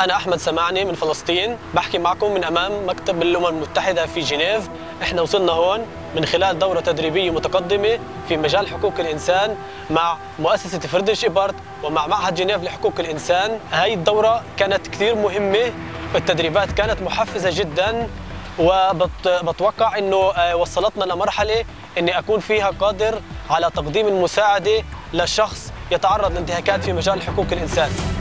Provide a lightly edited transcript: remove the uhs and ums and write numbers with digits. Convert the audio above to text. أنا أحمد سماعني من فلسطين، بحكي معكم من أمام مكتب الأمم المتحدة في جنيف. إحنا وصلنا هون من خلال دورة تدريبية متقدمة في مجال حقوق الإنسان مع مؤسسة فريدريش إيبرت ومع معهد جنيف لحقوق الإنسان. هاي الدورة كانت كثير مهمة، التدريبات كانت محفزة جداً، وبتوقع أنه وصلتنا لمرحلة أني أكون فيها قادر على تقديم المساعدة لشخص يتعرض لانتهاكات في مجال حقوق الإنسان.